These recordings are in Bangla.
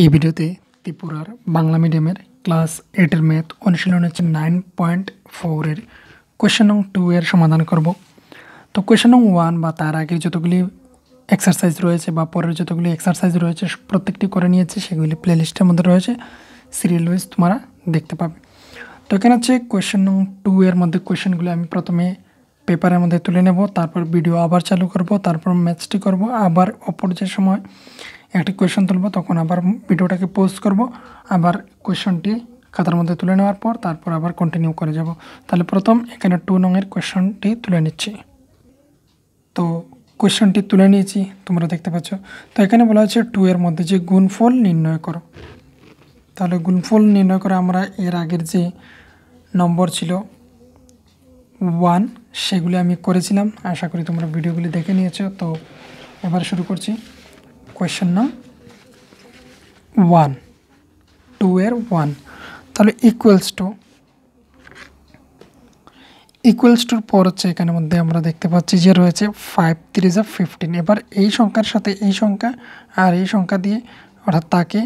এই ভিডিওতে ত্রিপুরার বাংলা মিডিয়ামের ক্লাস 8 এর ম্যাথ অনুশীলন 9.4 এর কোশ্চেন নং 2 এর সমাধান করব। তো কোশ্চেন নং 1 বা তার আগে যতগুলি এক্সারসাইজ রয়েছে বা পরের যতগুলি এক্সারসাইজ রয়েছে প্রত্যেকটি করে নিয়েছি, সেগুলি প্লেলিস্টের মধ্যে রয়েছে, সিরিয়াল ওয়াইজ তোমরা দেখতে পাবে। তো এখানে আছে কোশ্চেন নং 2 এর মধ্যে কোশ্চেনগুলো আমি প্রথমে পেপারের মধ্যে তুলে নেব, তারপর ভিডিও আবার চালু করব, তারপর ম্যাথটি করব, আবার অপর যে সময় একটি কোয়েশন তুলব তখন আবার ভিডিওটাকে পোস্ট করব, আবার কোয়েশনটি খাতার মধ্যে তুলে নেওয়ার পর তারপর আবার কন্টিনিউ করে যাব। তাহলে প্রথম এখানে 2 নং এর কোয়েশনটি তুলে নিচ্ছি। তো কোয়েশনটি তুলে নিয়েছি, তোমরা দেখতে পাচ্ছ। তো এখানে বলা হচ্ছে 2 এর মধ্যে যে গুণফল নির্ণয় করো। তাহলে গুণফল নির্ণয় করে আমরা এর আগের যে নম্বর ছিল 1 সেগুলি আমি করেছিলাম, আশা করি তোমরা ভিডিওগুলি দেখে নিয়েছো। তো এবার শুরু করছি। কোয়েশ্চন নাম 1, 2 এর 1, তাহলে ইকুয়ালস টুর পর হচ্ছে এখানে মধ্যে আমরা দেখতে পাচ্ছি যে রয়েছে 5 3 15। এবার এই সংখ্যার সাথে এই সংখ্যা আর এই সংখ্যা দিয়ে অর্থাৎ তাকে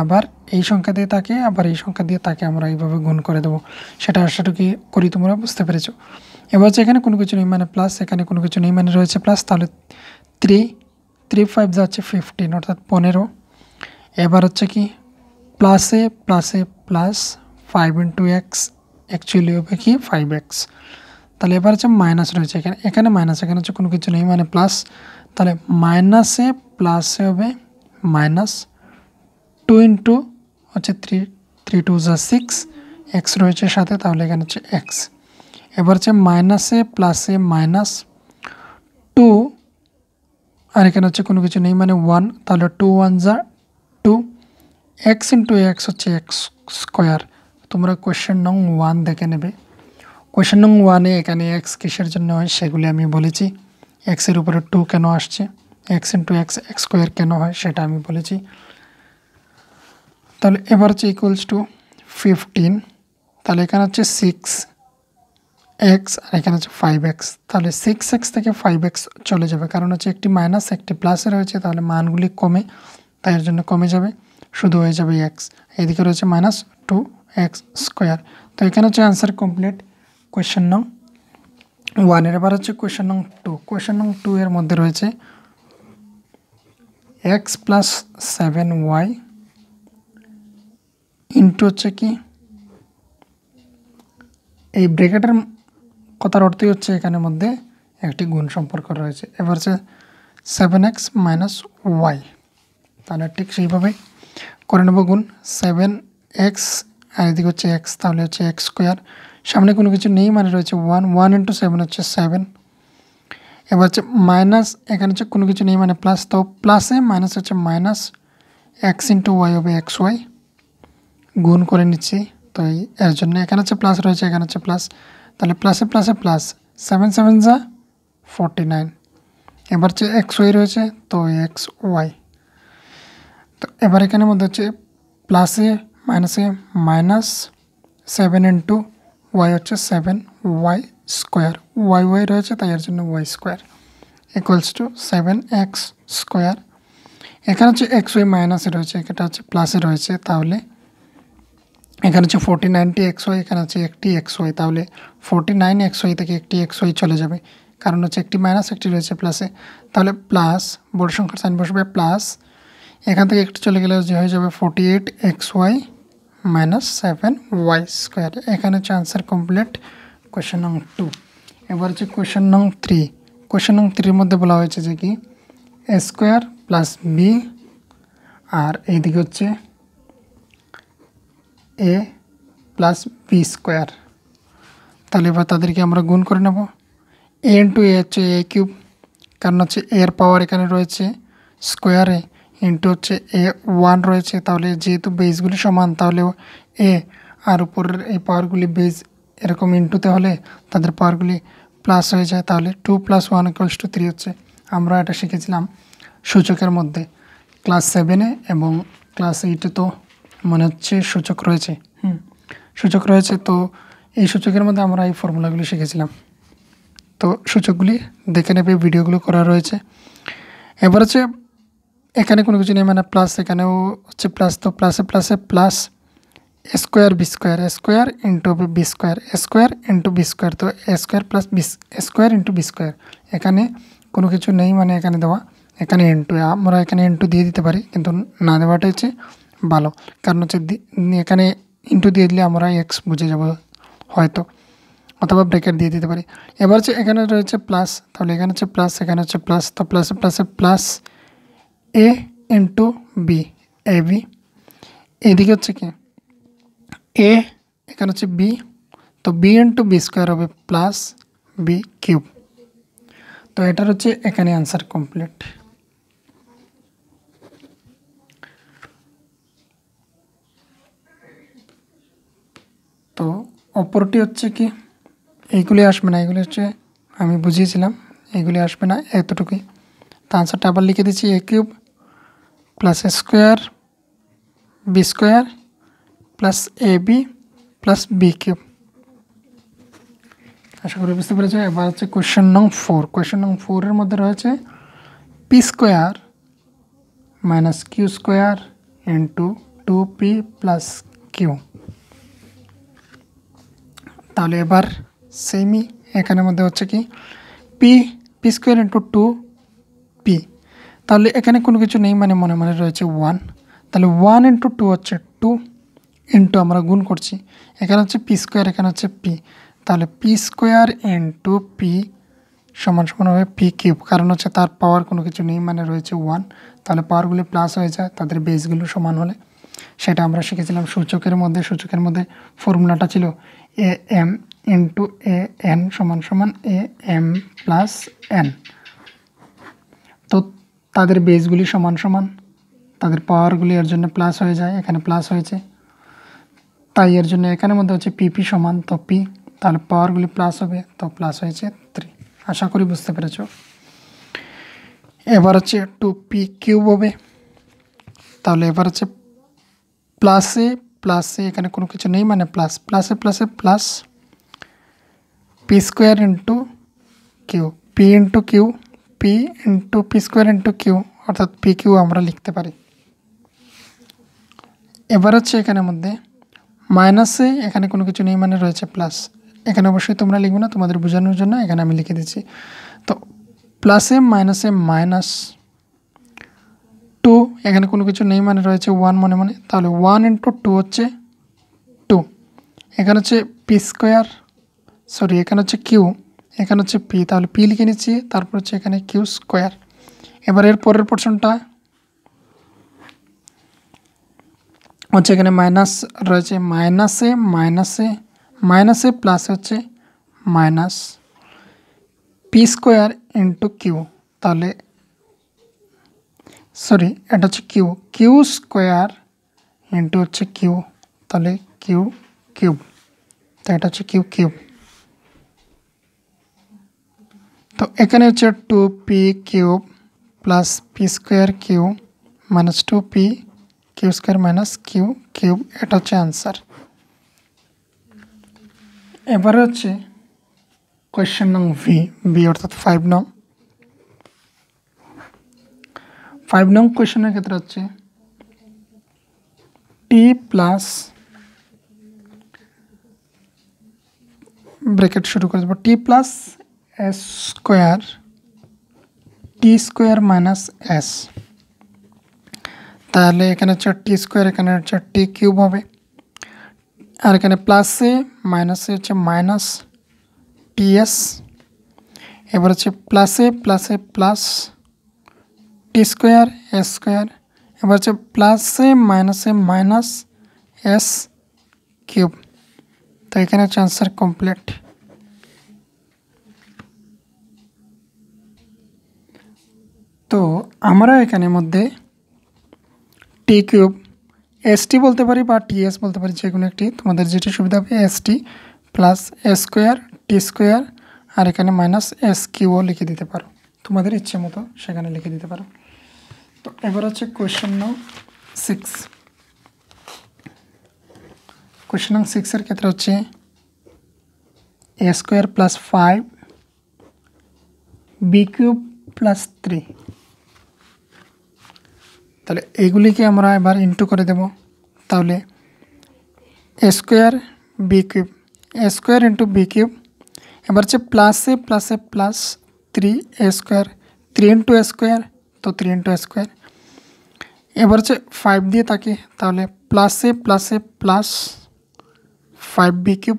আবার এই সংখ্যা দিয়ে তাকে আবার এই সংখ্যা দিয়ে তাকে আমরা এইভাবে গুণ করে দেবো, সেটা আশাটুকু করি তোমরা বুঝতে পেরেছো। এবার হচ্ছে এখানে কোনো কিছু নেই মানে প্লাস, এখানে কোনো কিছু নেই মানে রয়েছে প্লাস। তাহলে 3 3 5 যাচ্ছে 15 অর্থাৎ 15। এবার হচ্ছে কি প্লাসে প্লাসে প্লাস 5 x, অ্যাকচুয়ালি হবে কি 5x। তাহলে এবার হচ্ছে মাইনাস রয়েছে এখানে, এখানে মাইনাস, এখানে হচ্ছে কোনো কিছু নেই মানে প্লাস। তাহলে মাইনাসে প্লাসে হবে মাইনাস 2 হচ্ছে 3 3 2 যা 6, এক্স রয়েছে সাথে, তাহলে এখানে হচ্ছে এক্স। এবার হচ্ছে মাইনাসে প্লাসে মাইনাস 2, আর এখানে হচ্ছে কোনো কিছু নেই মানে 1। তাহলে 2 1 যা 2, x হচ্ছে x স্কোয়ার। তোমরা কোয়েশ্চেন নং 1 দেখে নেবে। কোয়েশ্চেন নং 1-এ এখানে এক্স কিসের জন্য হয় সেগুলি আমি বলেছি, এক্সের উপরে 2 কেন আসছে, x স্কোয়ার কেন হয় সেটা আমি বলেছি। তাহলে এবার হচ্ছে ইকুয়ালস টু 15, তাহলে এখানে হচ্ছে 6x আর এখানে হচ্ছে 5x। তাহলে 6x থেকে 5x চলে যাবে, কারণ হচ্ছে একটি মাইনাস একটি প্লাসে রয়েছে, তাহলে মানগুলি কমে, তাই এর জন্য কমে যাবে, শুধু হয়ে যাবে x। এদিকে রয়েছে মাইনাস 2x স্কোয়ার। তো এখানে হচ্ছে অ্যান্সার কমপ্লিট কোয়েশ্চেন নং 1 এর। এবার হচ্ছে কোয়েশ্চেন নং 2। কোয়েশ্চেন নং 2 এর মধ্যে রয়েছে x + 7y ইন্টু হচ্ছে কি এই ব্র্যাকেটের কথার অর্থই হচ্ছে এখানের মধ্যে একটি গুণ সম্পর্ক রয়েছে। এবার হচ্ছে 7x - y, তাহলে ঠিক সেইভাবে করে নেব গুণ। 7x আর এদিকে হচ্ছে x, তাহলে হচ্ছে x স্কোয়ার, সামনে কোনো কিছু নেই মানে রয়েছে 1 1 ইন্টু 7 হচ্ছে 7। এবার হচ্ছে মাইনাস, এখানে হচ্ছে কোনো কিছু নেই মানে প্লাস, তো প্লাসে মাইনাস হচ্ছে মাইনাস x ইন্টু y হবে xy, গুণ করে নিচ্ছি। তো এর জন্য এখানে হচ্ছে প্লাস রয়েছে, এখানে হচ্ছে প্লাস, তাহলে প্লাসে প্লাসে প্লাস 7 7 যা 49। এবার হচ্ছে xy রয়েছে, তো xy। তো এবার এখানে মধ্যে হচ্ছে প্লাসে মাইনাসে মাইনাস 7 ইন্টু y হচ্ছে 7y স্কোয়ার, y রয়েছে তাই এর জন্য y square equals to 7x square. এখানে হচ্ছে xy মাইনাসে রয়েছে, এটা হচ্ছে প্লাসে রয়েছে, তাহলে এখানে হচ্ছে 49টি xy, এখানে হচ্ছে একটি xy, তাহলে 49xy থেকে একটি xy চলে যাবে, কারণ হচ্ছে একটি মাইনাস একটি রয়েছে প্লাসে। তাহলে প্লাস বড় সংখ্যার সাইন বসবে প্লাস, এখান থেকে একটি চলে গেলে যে হয়ে যাবে 48xy - 7y স্কোয়ার। এখানে হচ্ছে আনসার কমপ্লিট কোয়েশ্চেন নং 2। এবার হচ্ছে কোয়েশ্চেন নং 3। কোয়েশ্চেন নং 3-এর মধ্যে বলা হয়েছে যে কি a² + b, আর এইদিকে হচ্ছে a + b স্কোয়ার। তাহলে এবার তাদেরকে আমরা গুণ করে নেব। a × a হচ্ছে a³ কারণ হচ্ছে এর পাওয়ার এখানে রয়েছে স্কোয়ারে, ইন্টু হচ্ছে a³ রয়েছে, তাহলে যেহেতু বেসগুলি সমান তাহলে a আর উপরের এই পাওয়ারগুলি বেস এরকম ইন্টুতে হলে তাদের পাওয়ারগুলি প্লাস হয়ে যায়, তাহলে 2 + 1 = 3 হচ্ছে। আমরা এটা শিখেছিলাম সূচকের মধ্যে ক্লাস 7-এ, এবং ক্লাস 8-এ তো মনে হচ্ছে সূচক রয়েছে, সূচক রয়েছে, তো এই সূচকের মধ্যে আমরা এই ফর্মুলাগুলি শিখেছিলাম। তো সূচকগুলি দেখে নেবে, ভিডিওগুলো করা রয়েছে। এবার হচ্ছে एखे को नहीं मैं प्लस एखे हे प्लस तो plus plus square into square into B square तो square plus B square into B square एखे को किचू नहीं मैं एखे देवा एखे इंटू हमारा एखे इंटू दिए दीते क्योंकि ना देवाटे हे भलो कारण हे एखे इंटू दिए दी हमारा एक्स बुझे जाब हयतो अथवा ब्रैकेट दिए दीते एखे रही है प्लस एखे प्लस एखे प्लस तो plus plus plus A into B A B एदिके हे कि ए एखान हे बी तो बी इंटू बी स्क्वायर हो प्लस बी किूब तो यार हे एखे आंसर कमप्लीट। तो अपरटी हे कि एगुली आसबे ना ये हमें बुझिए एगुली आसबे ना एतटुकु तो आंसर आबार लिखे दीची A cube plus square B square plus A B plus B cube आशा कर बुझते पे। एबार क्वेश्चन नंबर 4 क्वेश्चन नंबर 4 मध्य रही है P square minus Q square into two P plus Q ताले एबार सेम ही एखाने मध्य हे कि P P square into two P ताले एखाने कोनो किछु नहीं माने मने मने रही है वन ताले वन इंटू टू हे टू इंटू हमारा गुण कर पी स्क्वायर एखे हे पी ताले पी स्क्वायर इंटू पी समान समान पी किूब कारण हे तार पावर कोनो किछु नहीं माने रही है वन ताले पावरगुलो प्लस हो जाए तादेर बेसगुलो समान होले सेटा आमरा शिखेछिलाम सूचकेर मध्य फर्मुलाटा छिलो A M into A N समान समान ए एम प्लस एन तो तादेर बेसगुली समान समान तादेर पावरगुली एर जन्य प्लस हो जाए एखाने प्लस हो जाए ताई एर जन्य एखाने मध्य होच्छे पी पी समान तो पी ताहले पावरगुली प्लस होबे तो प्लस हो जाए 3 आशा करी बुझते पेरेछो। एबार होच्छे 2p किूब होबे ताहले एबार होच्छे प्लस एखाने कोनो किछु नेई माने plus plus plus plus P square into Q P into P square into Q अर्थात पी किू आमरा लिखते पारी। एबार होच्छे एखाने मध्य माइनस एखाने कोनो किछु नेई माने रयेछे प्लस एखाने अवश्य तोमरा लिखबे ना तोमादेर बोझानोर जोन्नो एखाने आमि लिखे दिच्छि तो प्लस माइनसे माइनस टू एखाने कोनो किछु नेई माने रयेछे वन मने मने ताहले वन इंटू टू होच्छे टू एखाने होच्छे पी स्क्वायर सरि एखाने होच्छे किऊ एखाने होच्छे पी ताहले पी लिखे निच्छि तारपर होच्छे एखाने किऊ स्क्वायर। एबार एर परेर पोर्शनटा होच्छे एखाने माइनस रयेछे माइनसे माइनसे माइनसे प्लस होच्छे minus p square into q ताहले सरि एटा होच्छे किऊ किऊ स्क्वायर इंटू होच्छे किऊ ताहले किऊ किऊब तो एटा होच्छे किऊ किऊब तो एखाने होच्छे 2p cube plus p square q minus 2p q square minus q cube एटा होच्छे आंसर। एबारे होच्छे क्वेश्चन नंबर बी अर्थात 5 नंबर क्वेश्चन क्षेत्र हे टी प्लस ब्रैकेट शुरू कर t plus s square t square minus s ताहले एखाने होच्छे टी स्क्वायर एखाने होच्छे टी किूब होबे आर एखाने प्लस माइनस होच्छे माइनस टी एस एबार होच्छे plus plus plus t square s square एबार प्लस माइनस एस किूब तो एखाने होच्छे आंसर कमप्लीट। तो आमरा एखाने मध्य टी किूब एस टी बोलते पारी बा टी एस बोलते पारी जेकोनो एकटी तुम्हादेर जेटी सुविधा पाबे s t plus s square t square आर एखाने माइनस एस किूबो लिखे दिते पारो तुम्हादेर इच्छा मतो सेखाने लिखे दिते पारो। तो एबार होच्छे क्वेश्चन नंबर 6 क्वेश्चन नंबर 6 एर क्षेत्र होच्छे a square plus 5 b cube plus 3 তাহলে এগুলিকে আমরা এবার ইনটু করে দেব তাহলে a square b cube a square into b cube এবার যে প্লাস সে প্লাস এ plus 3a square 3 into a square তো 3 ইনটু a স্কয়ার এবার যে 5 দিয়ে থাকে তাহলে প্লাস সে প্লাস এ প্লাস 5b কিউব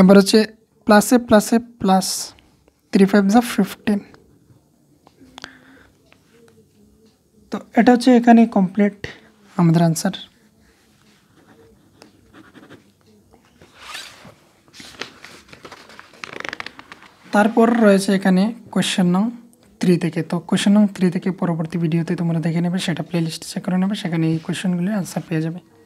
এবার যে প্লাস সে প্লাস এ প্লাস 3 5 যা 15 तो এটা হচ্ছে এখানে কমপ্লিট আমাদের आंसर তারপর রয়েছে এখানে क्वेश्चन নং 3 থেকে তো क्वेश्चन নং 3 থেকে পরবর্তী ভিডিওতে তোমরা দেখে নেবে সেটা প্লেলিস্টে চেক করে নেবে সেখানে এই क्वेश्चन গুলো आंसर পেয়ে যাবে।